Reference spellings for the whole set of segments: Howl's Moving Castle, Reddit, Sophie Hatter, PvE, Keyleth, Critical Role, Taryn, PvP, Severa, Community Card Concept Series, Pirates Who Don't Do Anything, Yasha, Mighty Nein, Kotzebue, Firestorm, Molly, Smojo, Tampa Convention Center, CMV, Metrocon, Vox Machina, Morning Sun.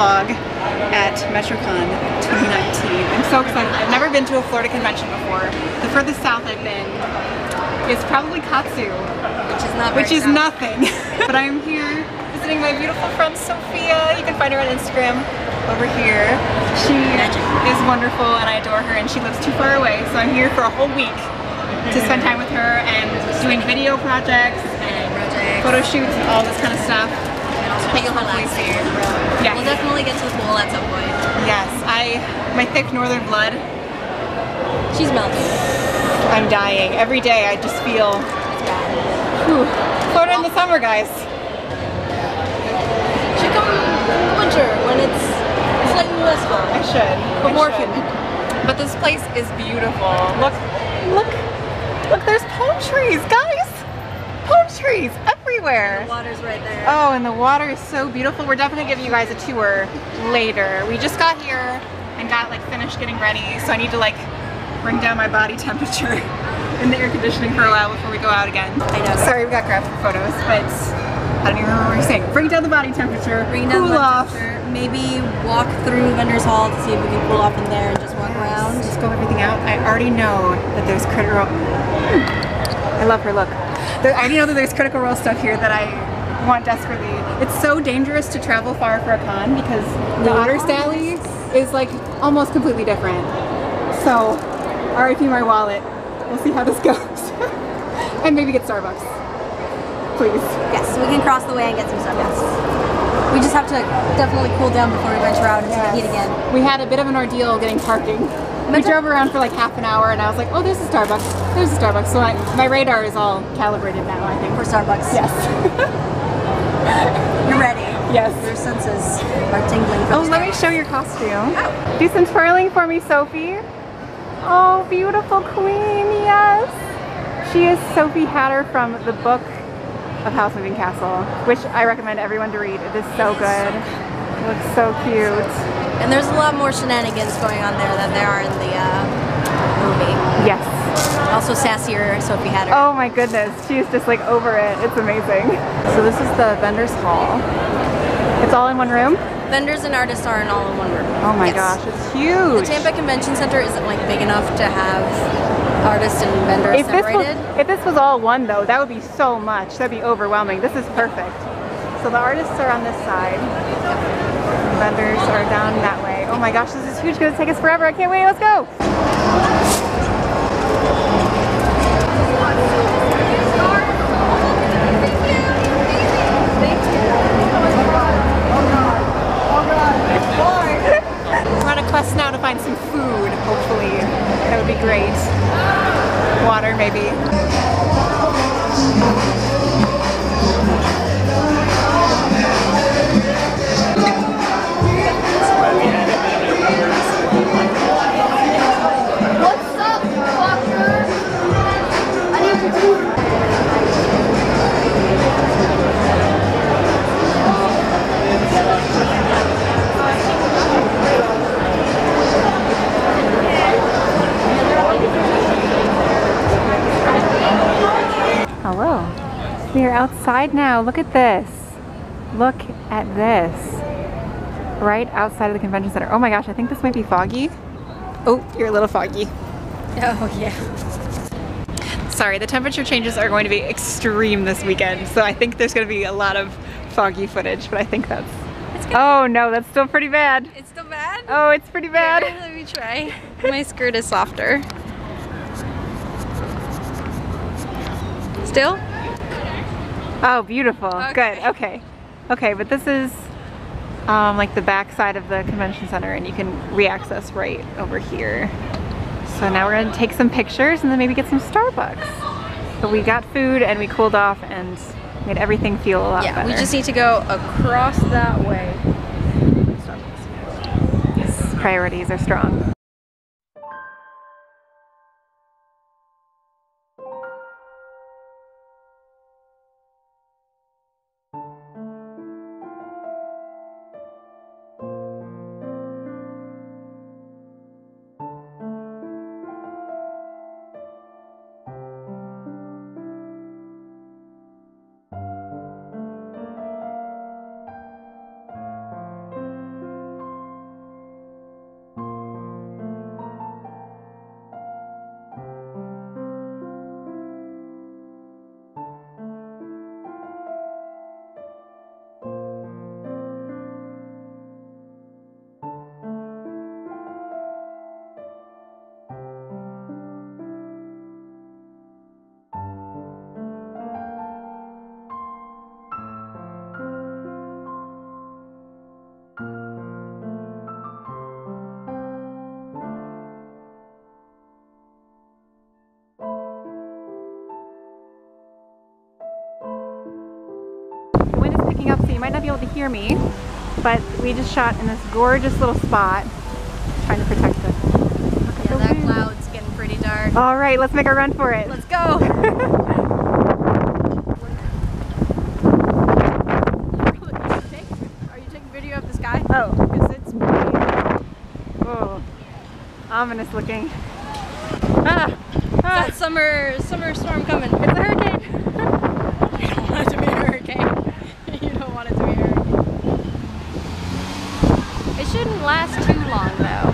vlog at Metrocon 2019. I'm so excited. I've never been to a Florida convention before. The furthest south I've been is probably Kotzebue, which is nothing. But I'm here visiting my beautiful friend Sophia. You can find her on Instagram over here. She is wonderful and I adore her, and she lives too far away, so I'm here for a whole week to spend time with her and doing video projects and photo shoots and all this kind of stuff. And also take a whole life here. Yeah. We'll definitely get to the pool at some point. Yes, my thick northern blood. She's melting. I'm dying. Every day I just feel Florida in the summer, guys. Should come in the winter when it's slightly less warm. I should. But more humid. But this place is beautiful. Look, there's palm trees, guys! Palm trees everywhere! And the water's right there. Oh, and the water is so beautiful. We're definitely giving you guys a tour later. We just got here and got like finished getting ready, so I need to like bring down my body temperature in the air conditioning for a while before we go out again. I know. Sorry we got graphic photos, but I don't even remember what we were saying. Bring down the body temperature, cool off. Maybe walk through Vendors Hall to see if we can pull off in there and just walk around. Just go everything out. I already know that there's Critical Role. I love her look. I already know that there's Critical Role stuff here that I want desperately. It's so dangerous to travel far for a con because the Otters Alley is like almost completely different. So, RIP my wallet. We'll see how this goes. And maybe get Starbucks. Please. Yes, we can cross the way and get some Starbucks. We just have to definitely cool down before we venture out into the heat again. We had a bit of an ordeal getting parking. We drove around for like half an hour and I was like, oh, there's a Starbucks. There's a Starbucks. So my radar is all calibrated now, I think. For Starbucks. Yes. You're ready. Yes. Your senses are tingling. Oh, let me show your costume. Oh. Do some twirling for me, Sophie. Oh, beautiful queen, yes. She is Sophie Hatter from the book of Howl's Moving Castle, which I recommend everyone to read. It is so good. It looks so cute. And there's a lot more shenanigans going on there than there are in the movie. Yes. Also sassier Sophie Hatter. Oh my goodness, she's just like over it. It's amazing. So this is the Vendors Hall. It's all in one room? Vendors and artists are in all in one room. Oh my gosh, it's huge. The Tampa Convention Center isn't like big enough to have artists and vendors separated. If this was all one though, that would be so much. That'd be overwhelming. This is perfect. So the artists are on this side. Vendors are down that way. Oh my gosh, this is huge. It's gonna take us forever. I can't wait. Let's go. We're on a quest now to find some food, hopefully. That would be great. Water, maybe. What's up, fucker? I need to do We are outside now. Look at this. Look at this. Right outside of the convention center. Oh my gosh, I think this might be foggy. Oh, you're a little foggy. Oh yeah. Sorry, the temperature changes are going to be extreme this weekend, so I think there's going to be a lot of foggy footage, but I think that's... Oh no, that's still pretty bad. It's still bad? Oh, it's pretty bad. Here, let me try. My skirt is softer. Still? Oh, beautiful. Okay. Good. Okay. Okay, but this is like the back side of the convention center, and you can re-access right over here. So now we're going to take some pictures and then maybe get some Starbucks. But we got food and we cooled off and made everything feel a lot better. Yeah, we just need to go across that way. Starbucks. Yes, priorities are strong. picking up, so you might not be able to hear me, but we just shot in this gorgeous little spot, trying to protect it. Okay, yeah, that cloud's getting pretty dark. All right, let's make a run for it. Let's go. Oh, because it's pretty. Oh, ominous looking. Ah, ah. It's that summer storm coming. It's a hurricane. You don't want it to be a hurricane. You don't want it to be a hurricane. It shouldn't last too long though.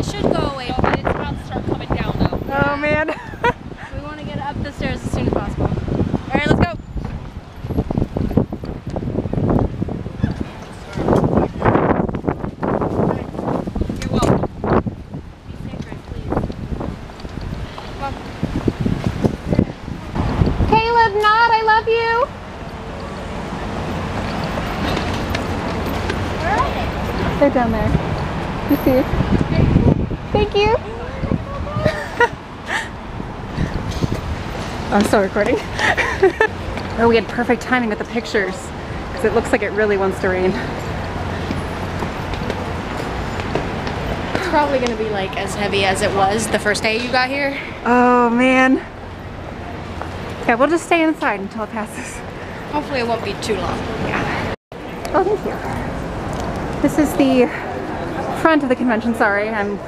It should go away, but it's about to start coming down though. Oh man. We want to get up the stairs as soon as possible. All right, let's go. They're down there. You see it? Thank you. Oh, I'm still recording. Oh, we had perfect timing with the pictures because it looks like it really wants to rain. It's probably going to be like as heavy as it was the first day you got here. Oh man. Okay, we'll just stay inside until it passes. Hopefully it won't be too long. Yeah. Oh, thank you. This is the front of the convention. Sorry, I'm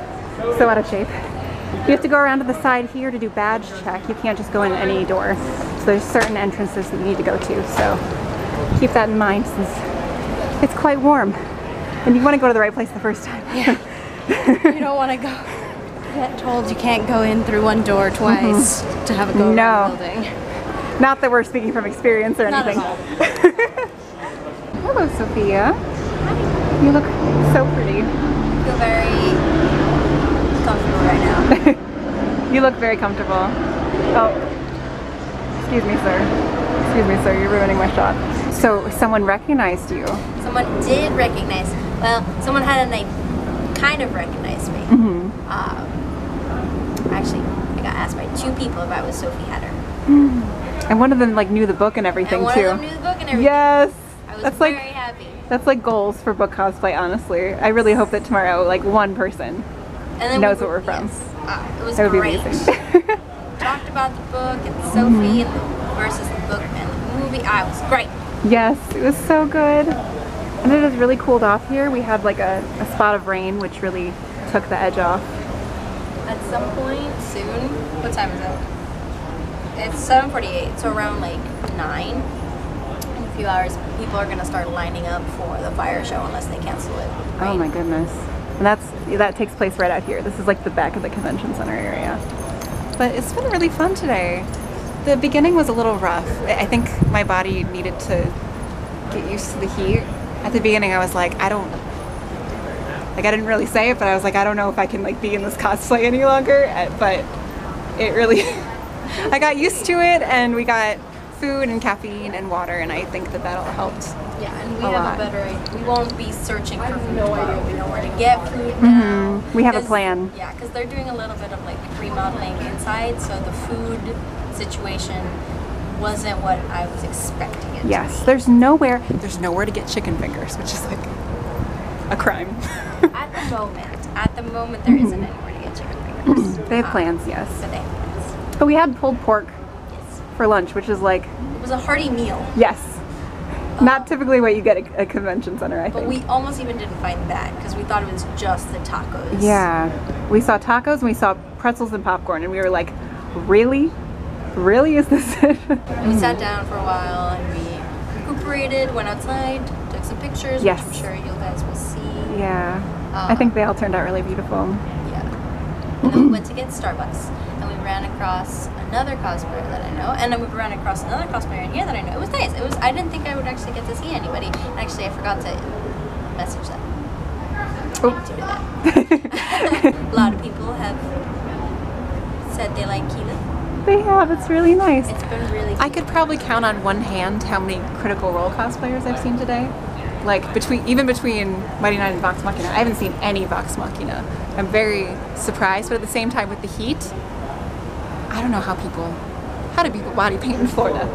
so out of shape. You have to go around to the side here to do badge check. You can't just go in any door. So there's certain entrances that you need to go to. So keep that in mind since it's quite warm. And you want to go to the right place the first time. Yeah. You don't want to go get told you can't go in through one door twice to have a go around the building. Not that we're speaking from experience or anything. Not at all. Hello, Sophia. You look so pretty. I feel very comfortable right now. You look very comfortable. Oh, excuse me, sir. Excuse me, sir. You're ruining my shot. So someone recognized you. Someone did recognize. Well, someone had a name, kind of recognized me. Mm-hmm. Actually, I got asked by two people if I was Sophie Hatter. Mm-hmm. And one of them like knew the book and everything and one too. Of them knew the book and everything. Yes. I was very happy. That's like goals for book cosplay, honestly. I really hope that tomorrow, like one person knows what we're from. Yes. It was great. That would be amazing. Talked about the book and Sophie and versus the book and the movie. It was great. Yes, it was so good. And it has really cooled off here. We had like a spot of rain, which really took the edge off. At some point soon, what time is it? It's 7:48, so around like 9. Few hours, people are gonna start lining up for the fire show unless they cancel it. Right? Oh my goodness! And that takes place right out here. This is like the back of the convention center area. But it's been really fun today. The beginning was a little rough. I think my body needed to get used to the heat. At the beginning, I was like, I didn't really say it, but I was like, I don't know if I can like be in this cosplay any longer. But it really, I got used to it, and we got food and caffeine and water, and I think that'll help. Yeah, and we have a better, we won't be searching for food tomorrow. We know where to get food now. We have a plan. Yeah, because they're doing a little bit of like remodeling inside, so the food situation wasn't what I was expecting it to be. Yes, there's nowhere to get chicken fingers, which is like a crime. At the moment there isn't anywhere to get chicken fingers. They have plans, yes. So they have plans. But we had pulled pork for lunch, which is like... It was a hearty meal. Yes. Not typically what you get at a convention center, I think. But we almost even didn't find that because we thought it was just the tacos. Yeah. We saw tacos and we saw pretzels and popcorn and we were like, really? Really? Is this it? And we sat down for a while and we recuperated, went outside, took some pictures, yes, which I'm sure you guys will see. Yeah. I think they all turned out really beautiful. Yeah. And then we went to get Starbucks and we ran across another cosplayer that I know, and then we ran across another cosplayer in here that I know. It was nice. It was. I didn't think I would actually get to see anybody. Actually, I forgot to message them. Oh. I need to do that. A lot of people have said they like Keyleth. They have. It's really nice. It's been really cute. I could probably count on one hand how many Critical Role cosplayers I've seen today. Like between Mighty Nein and Vox Machina, I haven't seen any Vox Machina. I'm very surprised, but at the same time, with the heat, I don't know how do people body paint in Florida?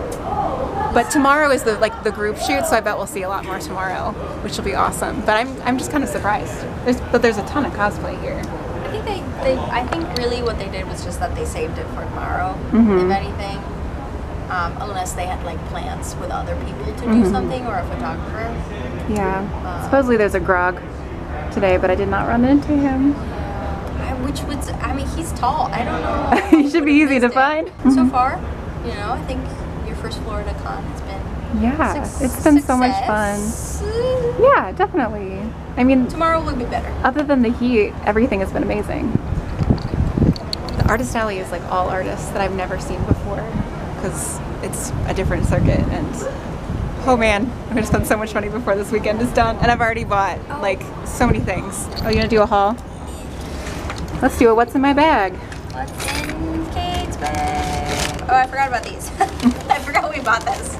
But tomorrow is the group shoot, so I bet we'll see a lot more tomorrow, which will be awesome. But I'm just kind of surprised. But there's a ton of cosplay here. I think I think really what they did was just that they saved it for tomorrow, if anything. Unless they had plans with other people to do something, or a photographer. Yeah. Supposedly there's a grog today, but I did not run into him. He's tall. I don't know. He should be easy to find. So far, you know, I think your first Florida con has been success. It's been so much fun. Yeah, definitely. I mean, tomorrow will be better. Other than the heat, everything has been amazing. The artist alley is all artists that I've never seen before, because it's a different circuit, and oh man, I'm gonna spend so much money before this weekend is done, and I've already bought so many things. Oh, you gonna do a haul? Let's do a what's in my bag. What's in Kate's bag? Oh, I forgot about these. I forgot we bought this.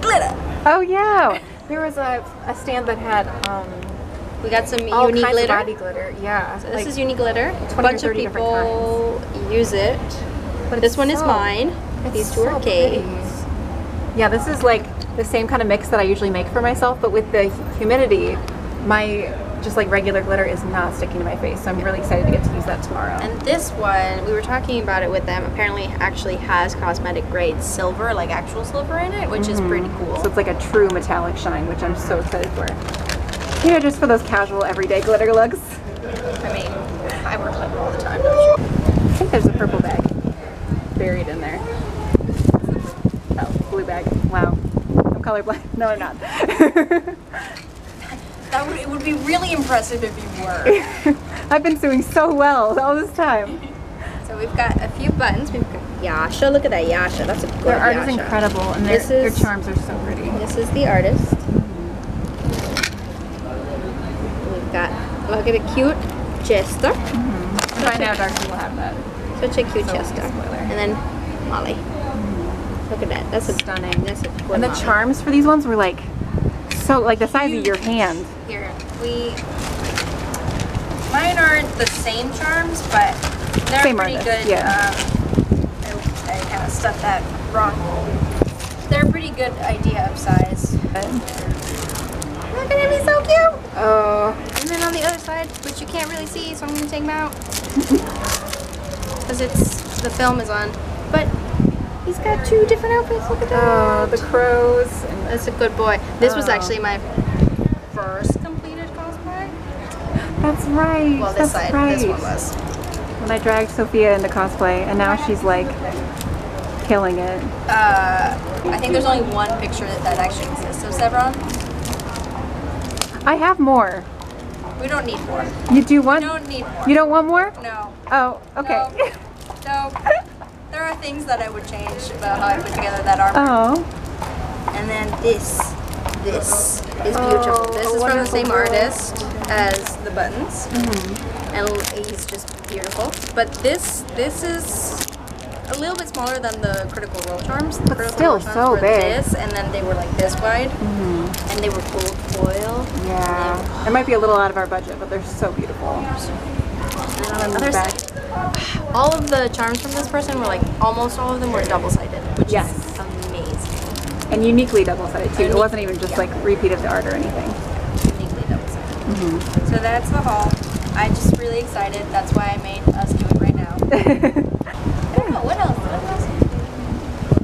Glitter. Oh yeah. There was a stand that had, we got some unique glitter. Body glitter. Yeah. So this is unique glitter. A bunch of people use it. But this one is mine. These two are Kate's. Yeah, this is the same kind of mix that I usually make for myself, but with the humidity, my regular glitter is not sticking to my face, so I'm really excited to get to use that tomorrow. And this one, we were talking about it with them, apparently actually has cosmetic grade silver, actual silver in it, which is pretty cool. So it's a true metallic shine, which I'm so excited for. You know, just for those casual everyday glitter looks. I mean, I wear glitter all the time, don't you? I think there's a purple bag buried in there. Oh, blue bag. Wow. I'm colorblind. No, I'm not. It would be really impressive if you were. I've been doing so well all this time. So we've got a few buttons. We've got Yasha. Look at that Yasha. That's a good Yasha. Their art is incredible, and their charms are so pretty. This is the artist. We've got, look at a cute Chester. By now, Darcy will have that. Such a cute Chester. And then Molly. Look at that. That's stunning. That's a good. And the charms for these ones were so the size of your hand. Here, mine aren't the same charms, but they're pretty good. Yeah. I kind of stuffed that wrong. They're a pretty good idea of size. Look at him, he's so cute! Oh. And then on the other side, which you can't really see, so I'm gonna take him out. Because the film is on. But he's got two different outfits, look at that. Oh, the crows. That's a good boy. This was actually my first completed cosplay. That's right. Well, this side, this one was. When I dragged Sophia into cosplay, and now she's killing it. I think there's only one picture that actually exists of Severa. I have more. We don't need more. You do want? We don't need more. You don't want more? No. Oh, okay. No. There are things that I would change about how I put together that armor. Oh. And then this is beautiful. This is from the same artist as the buttons. And he's just beautiful. But this is a little bit smaller than the Critical Role charms. But still so big. This, and then they were this wide. And they were gold foil. Yeah. It might be a little out of our budget, but they're so beautiful. And on the back, all of the charms from this person were almost all of them were double-sided, which is amazing. And uniquely double-sided too. It wasn't even just repeat of the art or anything. Uniquely double-sided. So that's the haul. I'm just really excited. That's why I made us do it right now. I don't know what else.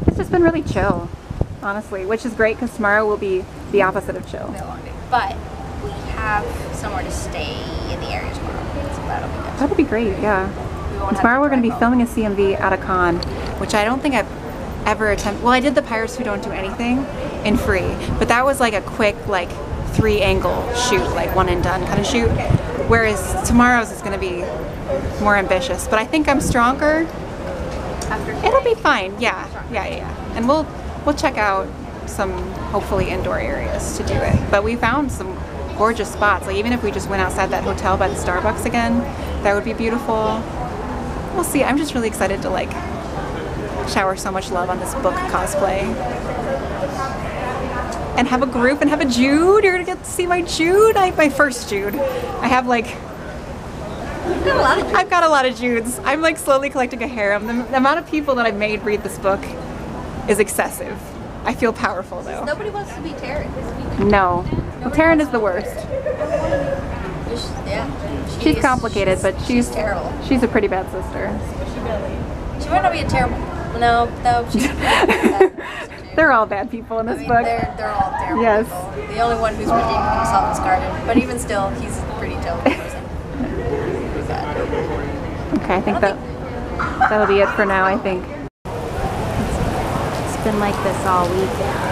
It's just been really chill, honestly, which is great because tomorrow will be the opposite of chill. A long day. But we have somewhere to stay in the area tomorrow. That'll be great, yeah. Tomorrow we're going to be filming a CMV at a con, which I don't think I've ever attempted. Well, I did the Pirates Who Don't Do Anything in free, but that was a quick, 3-angle shoot, one and done kind of shoot. Whereas tomorrow's is going to be more ambitious, but I think I'm stronger. It'll be fine, yeah. And we'll check out some hopefully indoor areas to do it. But we found some gorgeous spots. Even if we just went outside that hotel by the Starbucks again, that would be beautiful. We'll see. I'm just really excited to shower so much love on this book cosplay. And have a group and have a Jude. You're gonna get to see my Jude. My first Jude. I have I've got a lot of Judes. I'm slowly collecting a harem. The amount of people that I've made read this book is excessive. I feel powerful though. Nobody wants to be Taryn. No. Well, Taryn is the worst. Yeah. She's complicated, but she's terrible. She's a pretty bad sister. She might not be a terrible. No, she's a bad sister. They're all bad people in this book. They're all terrible. Yes. People. The only one who's redeemed himself is Garden, but even still, he's a pretty terrible person. Pretty bad. Okay, I think that'll be it for now. I think. Been like this all week.